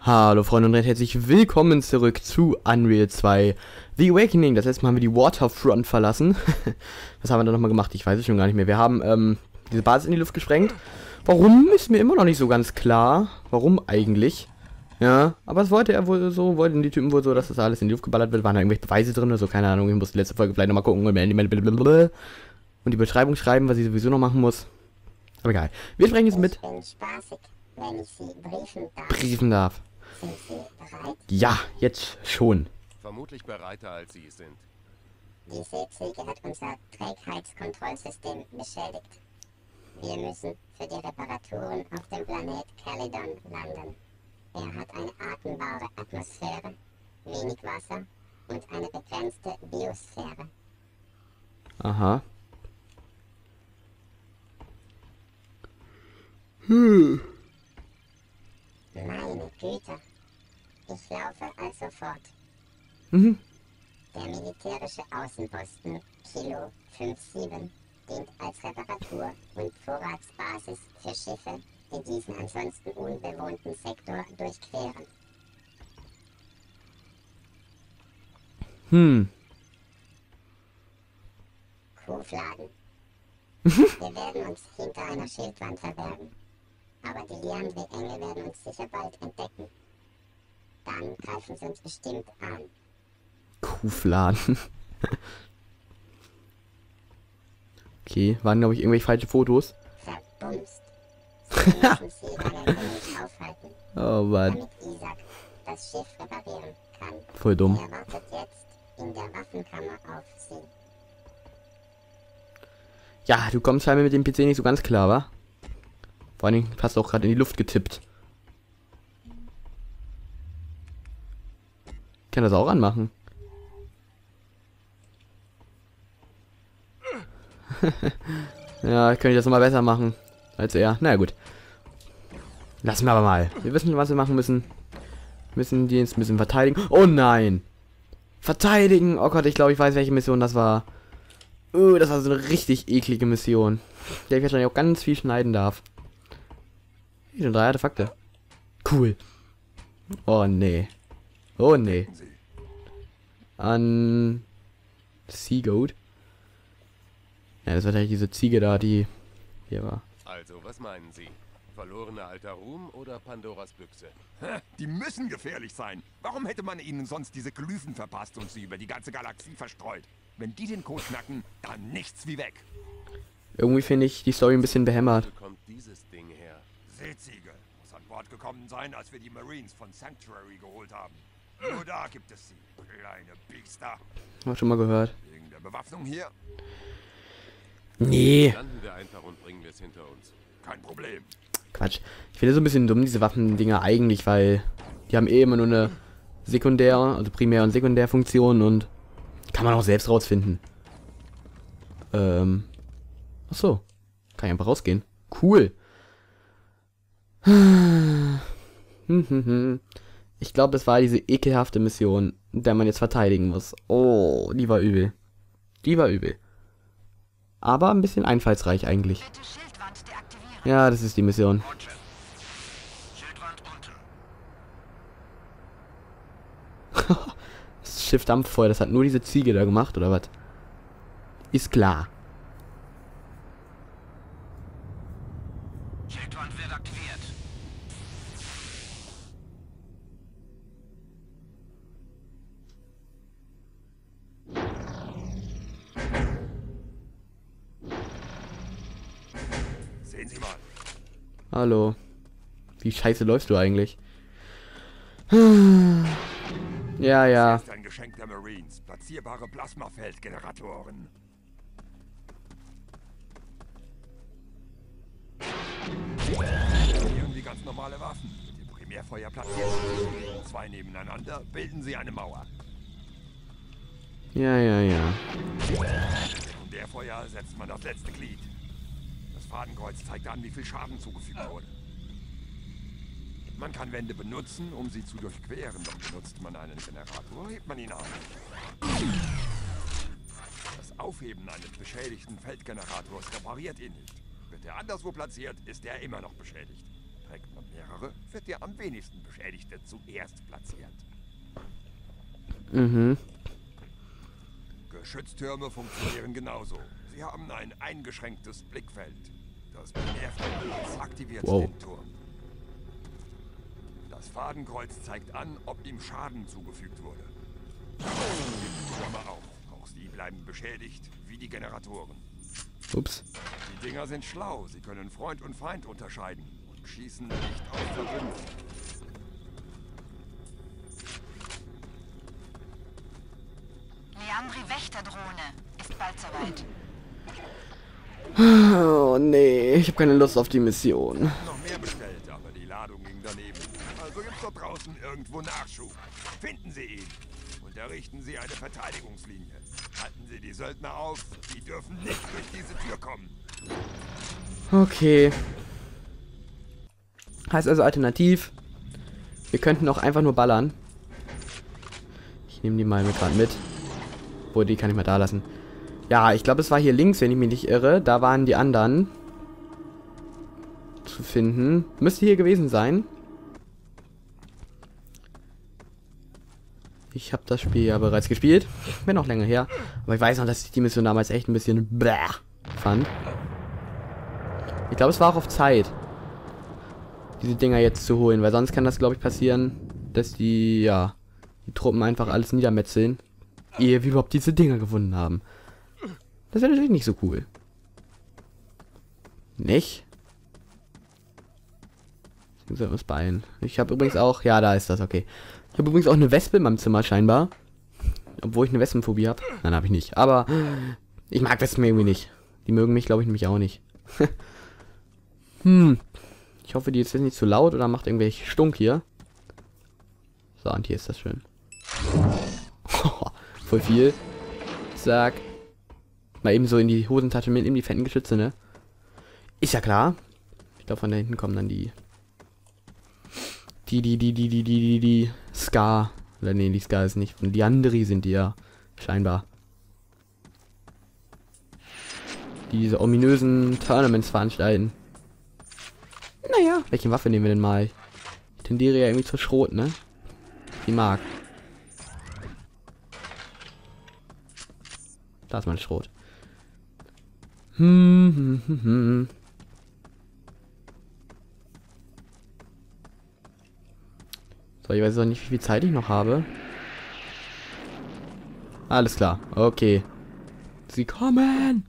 Hallo Freunde und recht herzlich willkommen zurück zu Unreal 2 The Awakening. Das letzte Mal haben wir die Waterfront verlassen. Was haben wir da nochmal gemacht? Ich weiß es schon gar nicht mehr. Wir haben diese Basis in die Luft gesprengt. Warum, ist mir immer noch nicht so ganz klar. Warum eigentlich? Ja, aber es wollte er wohl so, wollten die Typen wohl so, dass das alles in die Luft geballert wird. Waren da irgendwelche Beweise drin oder so? Keine Ahnung, ich muss die letzte Folge vielleicht nochmal gucken und die Beschreibung schreiben, was ich sowieso noch machen muss. Aber egal. Wir sprechen jetzt mit... Wenn ich sie briefen darf. Sind sie bereit? Ja, jetzt schon. Vermutlich bereiter als sie sind. Die Seepflege hat unser Trägheitskontrollsystem beschädigt. Wir müssen für die Reparaturen auf dem Planet Caledon landen. Er hat eine atembare Atmosphäre, wenig Wasser und eine begrenzte Biosphäre. Aha. Hm. Meine Güte, ich laufe also fort. Mhm. Der militärische Außenposten Kilo 57 dient als Reparatur- und Vorratsbasis für Schiffe, die diesen ansonsten unbewohnten Sektor durchqueren. Hm. Kuhfladen. Wir werden uns hinter einer Schildwand verbergen. Aber die Liandri-Engel werden uns sicher bald entdecken. Dann greifen sie uns bestimmt an. Kuhfladen. Okay, waren glaube ich irgendwelche falsche Fotos. Verbumst. Sie müssen sie lange genug aufhalten. Oh Mann. Damit Isaac das Schiff reparieren kann. Voll dumm. Er wartet jetzt in der Waffenkammer auf sie. Ja, du kommst scheinbar mit dem PC nicht so ganz klar, wa? Vor allem passt auch gerade in die Luft getippt. Ich kann das auch anmachen. Ja, könnte ich das nochmal besser machen als er. Naja, gut. Lassen wir aber mal. Wir wissen, was wir machen müssen. Müssen die uns ein bisschen verteidigen. Oh nein! Verteidigen! Oh Gott, ich glaube, ich weiß, welche Mission das war. Oh, das war so eine richtig eklige Mission. Der ich wahrscheinlich auch ganz viel schneiden darf. Schon 3 Artefakte. Cool. Oh nee. Oh nee. An Seagoat. Ja, das war tatsächlich diese Ziege da, die hier war. Also, was meinen Sie? Verlorener alter Ruhm oder Pandoras Büchse? Ha, die müssen gefährlich sein. Warum hätte man ihnen sonst diese Glyphen verpasst und sie über die ganze Galaxie verstreut? Wenn die den Code knacken, dann nichts wie weg. Irgendwie finde ich die Story ein bisschen behämmert. Wo kommt dieses Ding her? Seeziege muss an Bord gekommen sein, als wir die Marines von Sanctuary geholt haben. Nur da gibt es sie, kleine Biester. Hab schon mal gehört. Wegen der Bewaffnung hier? Nee. Landen wir einfach und bringen wir es hinter uns. Kein Problem. Quatsch. Ich finde so ein bisschen dumm, diese Waffendinger eigentlich, weil die haben eh immer nur eine sekundäre, also Primär- und Sekundärfunktion und kann man auch selbst rausfinden. Ach so. Kann ich einfach rausgehen. Cool. Ich glaube, das war diese ekelhafte Mission, der man jetzt verteidigen muss. Oh, die war übel. Die war übel. Aber ein bisschen einfallsreich eigentlich. Ja, das ist die Mission. Das Schiff dampft voll. Das hat nur diese Ziege da gemacht, oder was? Ist klar. Hallo. Wie scheiße läufst du eigentlich? Ja, ja. Das ist ein Geschenk der Marines. Platzierbare Plasmafeldgeneratoren. Irgendwie ganz normale Waffen. Mit dem Primärfeuer platziert. 2 nebeneinander bilden sie eine Mauer. Ja, ja, ja. Und der Feuer setzt man das letzte Glied. Fadenkreuz zeigt an, wie viel Schaden zugefügt wurde. Man kann Wände benutzen, um sie zu durchqueren. Doch benutzt man einen Generator, hebt man ihn auf. Das Aufheben eines beschädigten Feldgenerators repariert ihn nicht. Wird er anderswo platziert, ist er immer noch beschädigt. ausgestreckt und mehrere wird der am wenigsten Beschädigte zuerst platziert. Mhm. Geschütztürme funktionieren genauso. Sie haben ein eingeschränktes Blickfeld. Das Binärfeld aktiviert den Turm. Das Fadenkreuz zeigt an, ob ihm Schaden zugefügt wurde. Die Türme auch. Auch sie bleiben beschädigt, wie die Generatoren. Ups. Die Dinger sind schlau. Sie können Freund und Feind unterscheiden und schießen nicht auf Verbündete. Liandri Wächterdrohne ist bald soweit. Oh nee, ich habe keine Lust auf die Mission. Noch mehr bestellt, aber die Ladung ging daneben. Also gibt's da draußen irgendwo Nachschub. Finden Sie ihn und errichten Sie eine Verteidigungslinie. Halten Sie die Söldner auf, die dürfen nicht durch diese Tür kommen. Okay. Heißt also alternativ, wir könnten auch einfach nur ballern. Ich nehme die mal mit gerade mit. Boah, die kann ich mal da lassen. Ja, ich glaube, es war hier links, wenn ich mich nicht irre. Da waren die anderen zu finden. Müsste hier gewesen sein. Ich habe das Spiel ja bereits gespielt. Mir noch länger her. Aber ich weiß noch, dass ich die Mission damals echt ein bisschen bläh fand. Ich glaube, es war auch auf Zeit, diese Dinger jetzt zu holen. Weil sonst kann das, glaube ich, passieren, dass die, ja, die Truppen einfach alles niedermetzeln, ehe wir überhaupt diese Dinger gefunden haben. Das wäre natürlich nicht so cool. Nicht? Müssen wir uns beeilen. Ich habe übrigens auch... Ja, da ist das, okay. Ich habe übrigens auch eine Wespe in meinem Zimmer scheinbar. Obwohl ich eine Wespenphobie habe. Nein, habe ich nicht. Aber ich mag Wespen irgendwie nicht. Die mögen mich, glaube ich, nämlich auch nicht. Hm. Ich hoffe, die ist jetzt nicht zu laut oder macht irgendwelche Stunk hier. So, und hier ist das schön. Voll viel. Zack. Mal eben so in die Hosentasche mit, in die fetten Geschütze, ne? Ist ja klar. Ich glaube, von da hinten kommen dann die... Die Scar. Oder ne, die Scar ist nicht. Und die Liandri sind die ja. Scheinbar. Die diese ominösen Tournaments veranstalten. Naja, welche Waffe nehmen wir denn mal? Ich tendiere ja irgendwie zur Schrot, ne? Die mag. Da ist mein Schrot. So, ich weiß noch nicht, wie viel Zeit ich noch habe. Alles klar, okay. Sie kommen!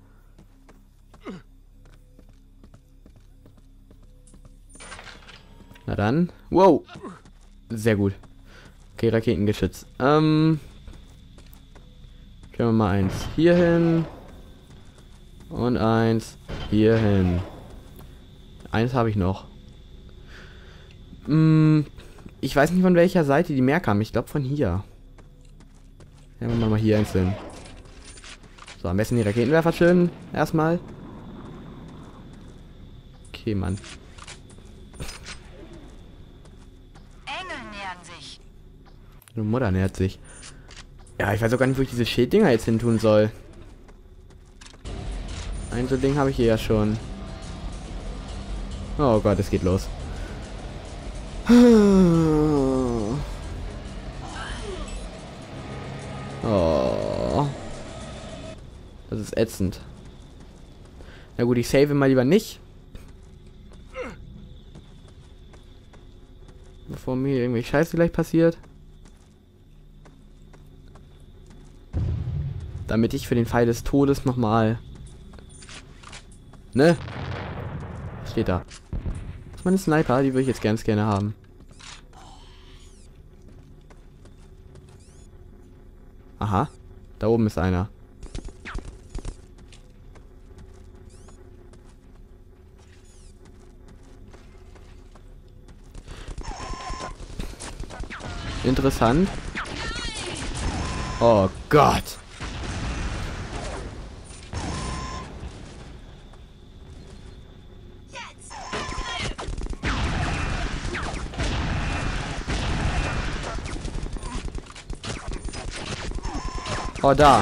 Na dann. Wow! Sehr gut. Okay, Raketengeschütz. Können wir mal eins hier hin. Und eins hier hin. Eins habe ich noch. Ich weiß nicht, von welcher Seite die mehr kamen. Ich glaube, von hier. Ja, wir machen mal hier eins hin. So, am besten die Raketenwerfer schön. Erstmal. Okay, Mann. Engel nähern sich. Die Mutter nähert sich. Ja, ich weiß auch gar nicht, wo ich diese Schilddinger jetzt hin tun soll. Ein so Ding habe ich hier ja schon. Oh Gott, es geht los. Oh. Das ist ätzend. Na gut, ich save mal lieber nicht. Bevor mir irgendwie Scheiße gleich passiert. Damit ich für den Fall des Todes nochmal... Ne? Was steht da? Das ist meine Sniper, die würde ich jetzt ganz gerne haben. Aha. Da oben ist einer. Interessant. Oh Gott. Oh, da.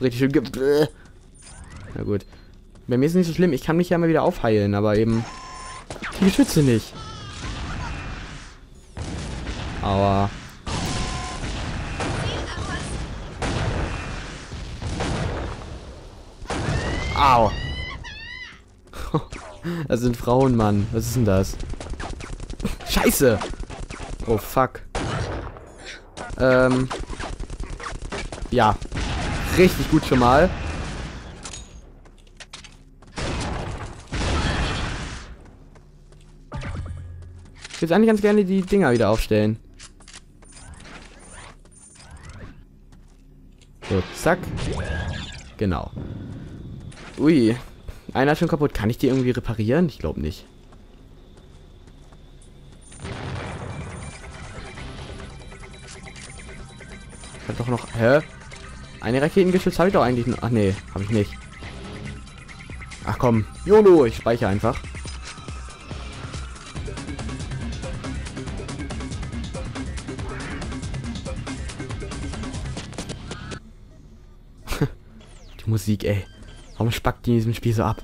Richtig schön. Na gut. Bei mir ist es nicht so schlimm. Ich kann mich ja mal wieder aufheilen, aber eben die Geschütze nicht. Aua. Au. Das sind Frauen, Mann. Was ist denn das? Scheiße. Oh, fuck. Ja. Richtig gut schon mal. Ich würde eigentlich ganz gerne die Dinger wieder aufstellen. So, zack. Genau. Ui. Einer ist schon kaputt. Kann ich die irgendwie reparieren? Ich glaube nicht. Ich hab doch noch... Hä? Eine Raketengeschütz habe ich doch eigentlich noch... Ach nee, habe ich nicht. Ach komm. YOLO, ich speichere einfach. Die Musik, ey. Warum spackt die in diesem Spiel so ab?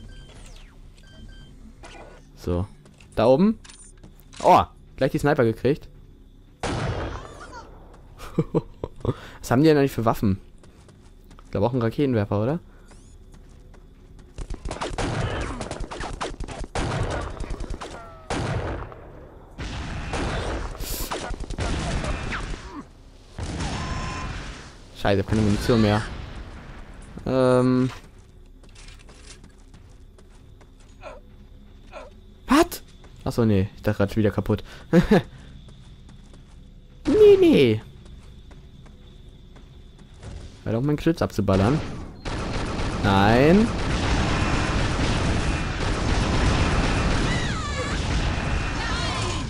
So. Da oben. Oh, gleich die Sniper gekriegt. Was haben die denn eigentlich für Waffen? Ich glaube auch einen Raketenwerfer, oder? Scheiße, ich habe keine Munition mehr. Achso, nee. Ich dachte gerade schon wieder kaputt. Nee, nee. War doch mein Geschütz abzuballern. Nein.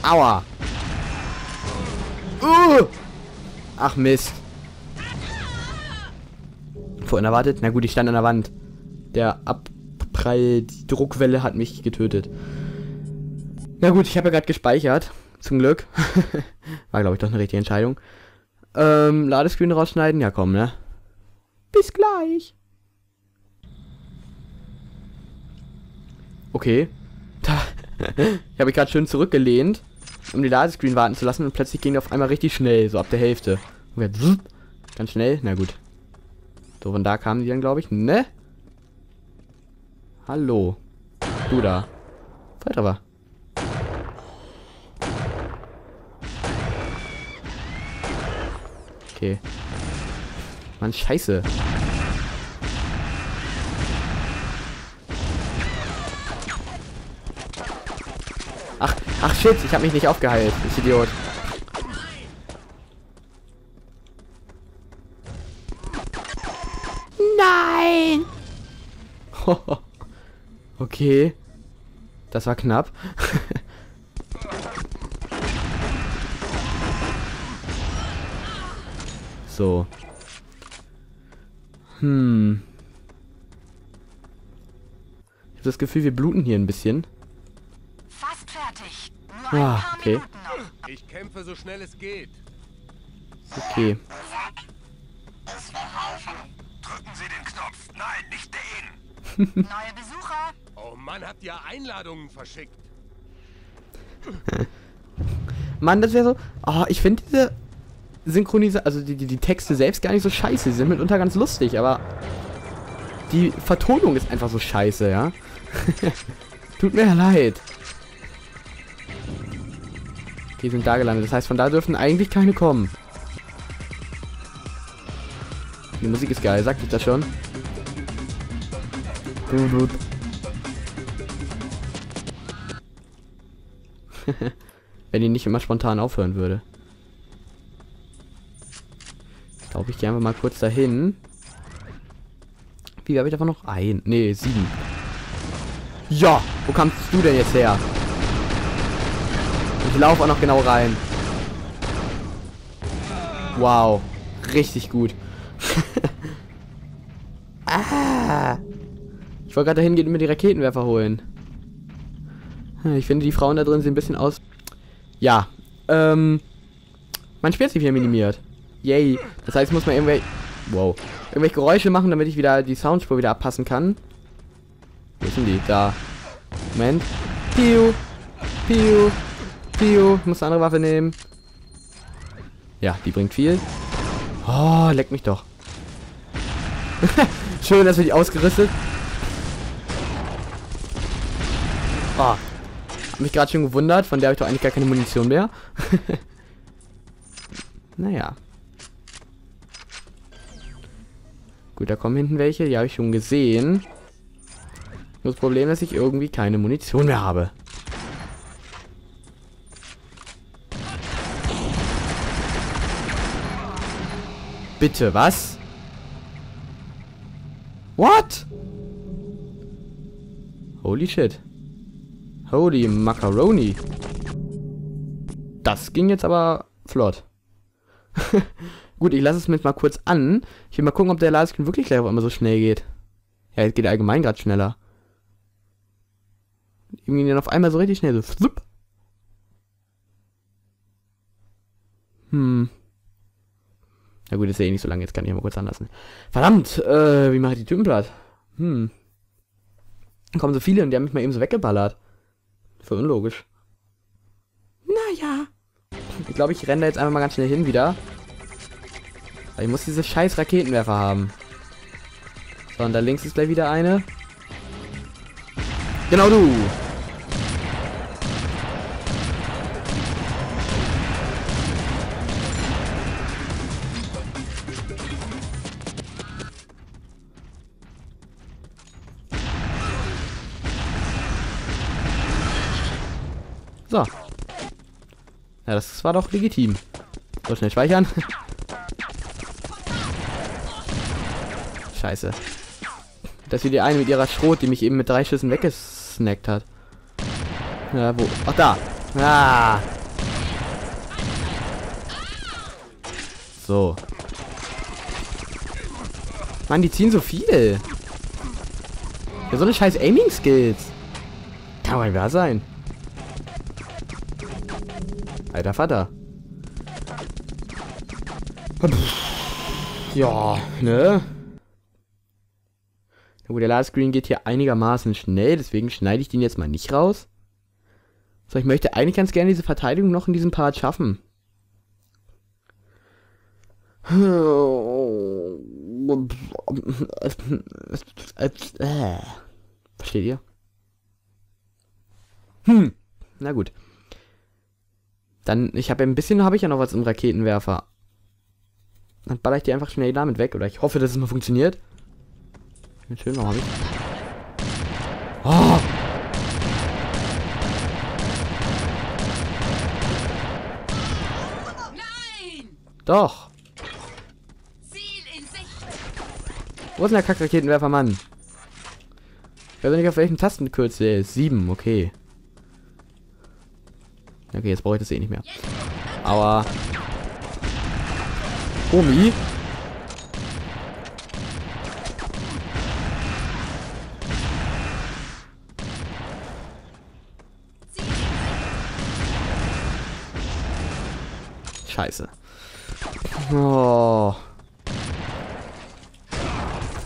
Aua. Ach Mist. Vorhin erwartet? Na gut, ich stand an der Wand. Der Abprall, die Druckwelle hat mich getötet. Na gut, ich habe ja gerade gespeichert. Zum Glück. War, glaube ich, doch eine richtige Entscheidung. Ladescreen rausschneiden? Ja, komm, ne? Bis gleich. Okay. Ich habe mich gerade schön zurückgelehnt, um die Ladescreen warten zu lassen. Und plötzlich ging der auf einmal richtig schnell. So ab der Hälfte. Ganz schnell. Na gut. So, von da kamen die dann, glaube ich. Ne? Hallo. Du da. Weiter war. Okay. Mann, scheiße. Ach, ach shit, ich habe mich nicht aufgeheilt, ich Idiot. Nein! Okay. Das war knapp. So. Hm. Ich habe das Gefühl, wir bluten hier ein bisschen. Fast fertig. Nur ein paar Minuten noch. Ich kämpfe so schnell es geht. Okay. Es will helfen. Drücken Sie den Knopf. Nein, nicht den. Neue Besucher. Oh Mann, habt ihr Einladungen verschickt? Mann, das wäre so. Oh, ich finde diese Synchronisieren, also die Texte selbst gar nicht so scheiße. Die sind mitunter ganz lustig, aber die Vertonung ist einfach so scheiße, ja. Tut mir leid. Die sind da gelandet. Das heißt, von da dürfen eigentlich keine kommen. Die Musik ist geil, sagte ich das schon. Wenn die nicht immer spontan aufhören würde. Glaube ich, die einfach mal kurz dahin. Wie habe ich davon noch ein? Nee, 7. Ja, wo kamst du denn jetzt her? Ich laufe auch noch genau rein. Wow, richtig gut. Ah. Ich wollte gerade dahin gehen und mir die Raketenwerfer holen. Ich finde, die Frauen da drin sehen ein bisschen aus. Ja, mein Spiel hat sich wieder minimiert. Yay. Das heißt, ich muss mal irgendwelche Geräusche machen, damit ich wieder die Soundspur wieder abpassen kann. Wo sind die? Da. Moment. Piu. Piu. Piu. Ich muss eine andere Waffe nehmen. Ja, die bringt viel. Oh, leck mich doch. Schön, dass wir die ausgerüstet. Oh. Hab mich gerade schon gewundert. Von der habe ich doch eigentlich gar keine Munition mehr. Naja. Gut, da kommen hinten welche. Die habe ich schon gesehen. Nur das Problem, dass ich irgendwie keine Munition mehr habe. Bitte, was? What? Holy shit. Holy Macaroni. Das ging jetzt aber flott. Gut, ich lasse es mit mal kurz an. Ich will mal gucken, ob der Ladescreen wirklich gleich auf einmal so schnell geht. Ja, jetzt geht er allgemein gerade schneller. Irgendwie dann auf einmal so richtig schnell. So. Flup. Hm. Na gut, ist ja eh nicht so lange. Jetzt kann ich mal kurz anlassen. Verdammt! Wie mache ich die Typen platt? Hm. Dann kommen so viele und die haben mich mal eben so weggeballert. Voll unlogisch. Naja. Ich glaube, ich renne da jetzt einfach mal ganz schnell hin wieder. Ich muss diese scheiß Raketenwerfer haben. So, und da links ist gleich wieder eine. Genau du! So. Ja, das war doch legitim. So, schnell speichern. Scheiße. Das ist die eine mit ihrer Schrot, die mich eben mit 3 Schüssen weggesnackt hat. Ja, wo? Ach, da. Ah. So. Mann, die ziehen so viel. Ja, so eine scheiß Aiming-Skills. Kann wohl wahr sein. Alter Vater. Ja, ne? Na gut, der Ladescreen geht hier einigermaßen schnell, deswegen schneide ich den jetzt mal nicht raus. So, ich möchte eigentlich ganz gerne diese Verteidigung noch in diesem Part schaffen. Versteht ihr? Hm, na gut. Dann, ich habe ja ein bisschen, habe ich ja noch was im Raketenwerfer. Dann baller ich die einfach schnell damit weg. Oder ich hoffe, dass es mal funktioniert. Schön, noch habe ich. Oh! Nein! Doch! Ziel in Sicht. Wo ist denn der Kackraketenwerfer, Mann? Ich weiß nicht, auf welchen Tastenkürzel er ist. 7, okay. Okay, jetzt brauche ich das eh nicht mehr. Aber... Omi? Scheiße. Oh.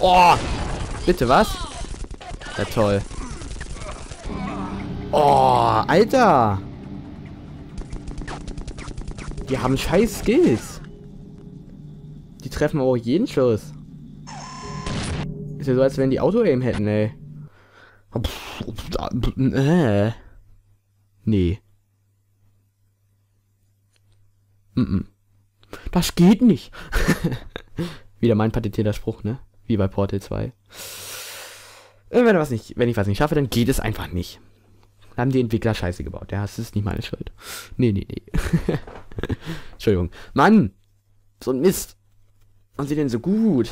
Oh! Bitte, was? Ja, toll. Oh, Alter! Die haben scheiß Skills. Die treffen auch jeden Schuss. Ist ja so, als wenn die Auto-Aim hätten, ey. Nee. Das geht nicht. Wieder mein patentierter Spruch, ne? Wie bei Portal 2. Wenn ich was nicht schaffe, dann geht es einfach nicht. Haben die Entwickler scheiße gebaut. Ja, das ist nicht meine Schuld. Nee. Entschuldigung. Mann! So ein Mist! Waren sie denn so gut?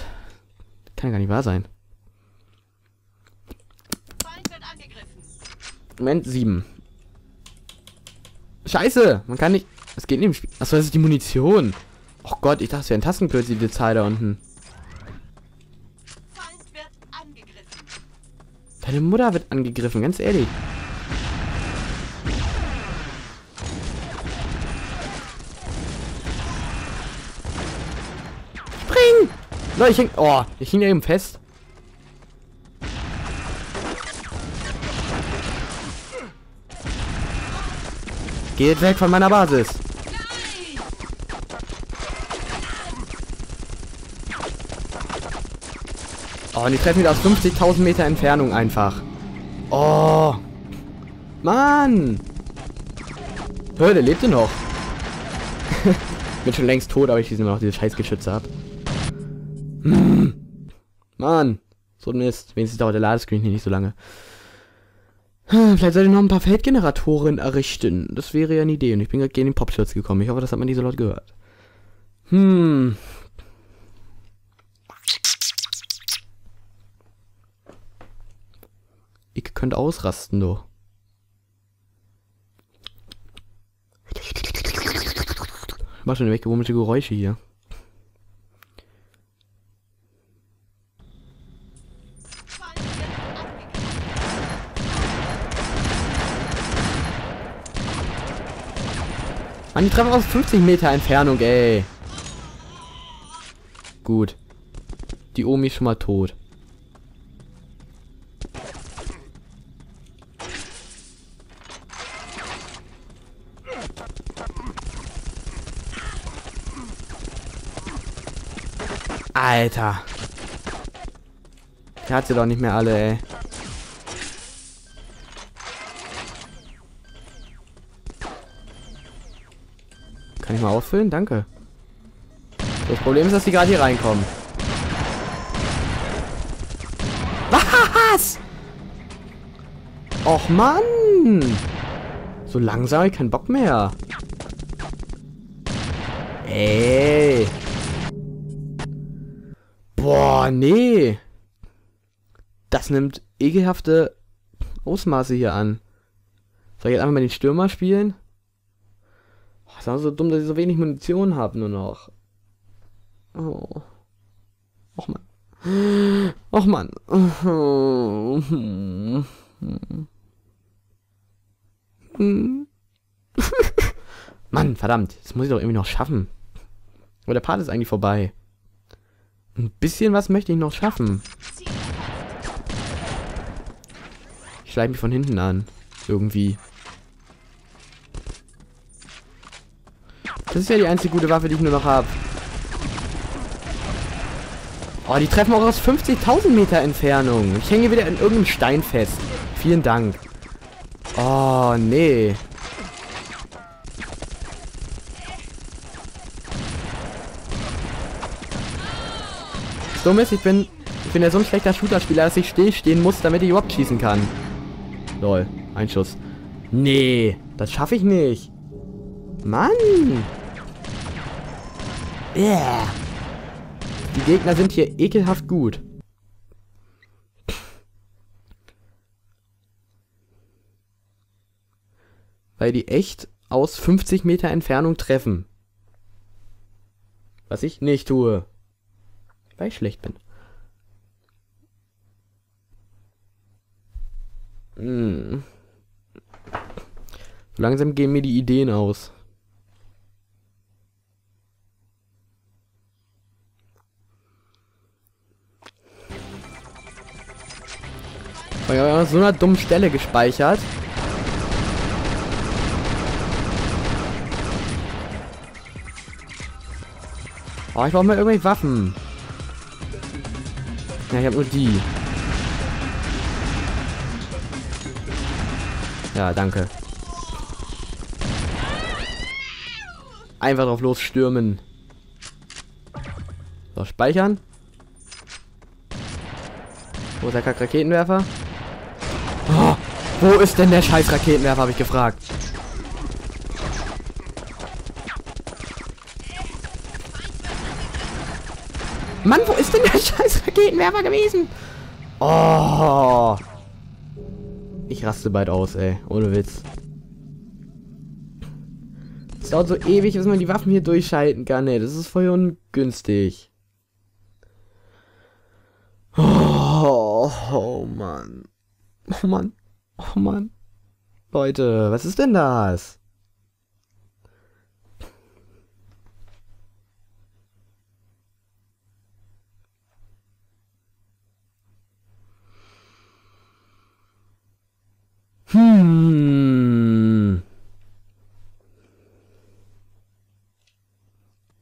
Kann ja gar nicht wahr sein. Feind wird angegriffen. Moment, 7. Scheiße! Man kann nicht... Es geht nicht im Spiel. Achso, das ist die Munition. Och Gott, ich dachte, es wäre ein Tastenkürzel, die Zahl da unten. Feind wird angegriffen. Deine Mutter wird angegriffen, ganz ehrlich. Ich hing ja eben fest. Geht weg von meiner Basis. Oh, und die treffen mich aus 50.000 Meter Entfernung einfach. Oh. Mann. Hör, der lebte noch. Bin schon längst tot, aber ich schieße immer noch diese scheiß Geschütze ab. Mann. So ein Mist. Wenigstens dauert der Ladescreen hier nicht so lange. Vielleicht sollte ich noch ein paar Feldgeneratoren errichten. Das wäre ja eine Idee. Und ich bin gerade gegen den Popschutz gekommen. Ich hoffe, das hat man nicht so laut gehört. Ich könnte ausrasten, du. Ich mach schon weg, komische Geräusche hier. Mann, die treffen aus 50 Meter Entfernung, ey. Gut. Die Omi ist schon mal tot. Alter. Der hat sie doch nicht mehr alle, ey. Kann ich mal auffüllen? Danke. Das Problem ist, dass die gerade hier reinkommen. Was? Och Mann! So langsam habe ich keinen Bock mehr. Ey. Boah, nee. Das nimmt ekelhafte Ausmaße hier an. Soll ich jetzt einfach mal den Stürmer spielen? Das war so dumm, dass ich so wenig Munition habe nur noch. Oh. Och Mann. Och Mann. Mann, verdammt. Das muss ich doch irgendwie noch schaffen. Aber der Part ist eigentlich vorbei. Ein bisschen was möchte ich noch schaffen. Ich schleiche mich von hinten an. Irgendwie. Das ist ja die einzige gute Waffe, die ich nur noch habe. Oh, die treffen auch aus 50.000 Meter Entfernung. Ich hänge wieder in irgendeinem Stein fest. Vielen Dank. Oh, nee. Das Dumme ist, ich bin ja so ein schlechter Shooter-Spieler, dass ich stillstehen muss, damit ich überhaupt schießen kann. Lol, ein Schuss. Nee, das schaffe ich nicht. Mann. Yeah. Die Gegner sind hier ekelhaft gut. Weil die echt aus 50 Meter Entfernung treffen. Was ich nicht tue. Weil ich schlecht bin. So langsam gehen mir die Ideen aus. Ich habe an so einer dummen Stelle gespeichert. Oh, ich brauche mal irgendwelche Waffen. Ja, ich habe nur die. Ja, danke. Einfach drauf losstürmen. So, speichern. Wo ist der Kack-Raketenwerfer? Oh, wo ist denn der scheiß Raketenwerfer, habe ich gefragt. Mann, wo ist denn der scheiß Raketenwerfer gewesen? Oh. Ich raste bald aus, ey. Ohne Witz. Es dauert so ewig, bis man die Waffen hier durchschalten kann, ey. Das ist voll ungünstig. Oh, oh Mann. Oh Mann. Oh Mann. Leute, was ist denn das?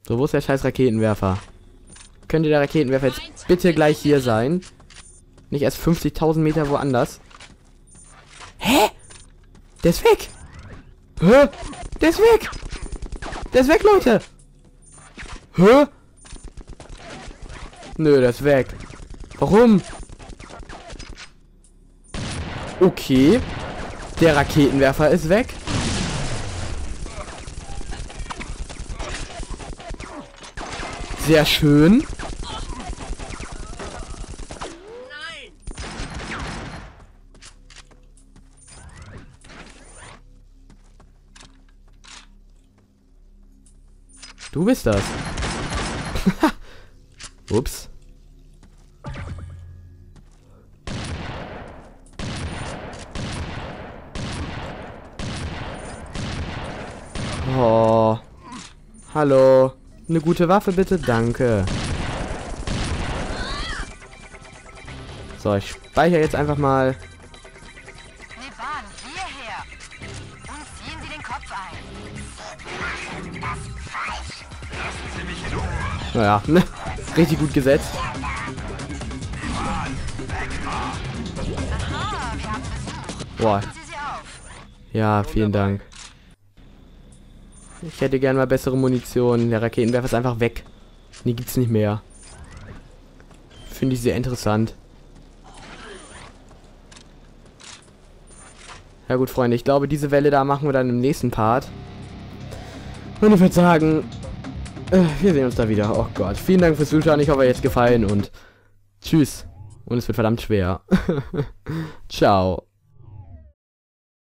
So, wo ist der scheiß Raketenwerfer? Könnte der Raketenwerfer jetzt bitte gleich hier sein? Nicht erst 50.000 Meter woanders. Hä? Der ist weg! Hä? Der ist weg! Der ist weg, Leute! Hä? Nö, der ist weg. Warum? Okay. Der Raketenwerfer ist weg. Sehr schön. Du bist das. Ups. Oh. Hallo. Eine gute Waffe bitte, danke. So, ich speichere jetzt einfach mal. Wir waren hierher. Und ziehen Sie den Kopf ein. Lassen Sie mich in Ruhe. Naja, ne? Richtig gut gesetzt. Boah. Ja, vielen Dank. Ich hätte gerne mal bessere Munition. Der Raketenwerfer ist einfach weg. Die gibt's nicht mehr. Finde ich sehr interessant. Ja gut, Freunde. Ich glaube, diese Welle da machen wir dann im nächsten Part. Und ich würde sagen, wir sehen uns da wieder. Oh Gott. Vielen Dank fürs Zuschauen. Ich hoffe, euch hat's gefallen und tschüss. Und es wird verdammt schwer. Ciao.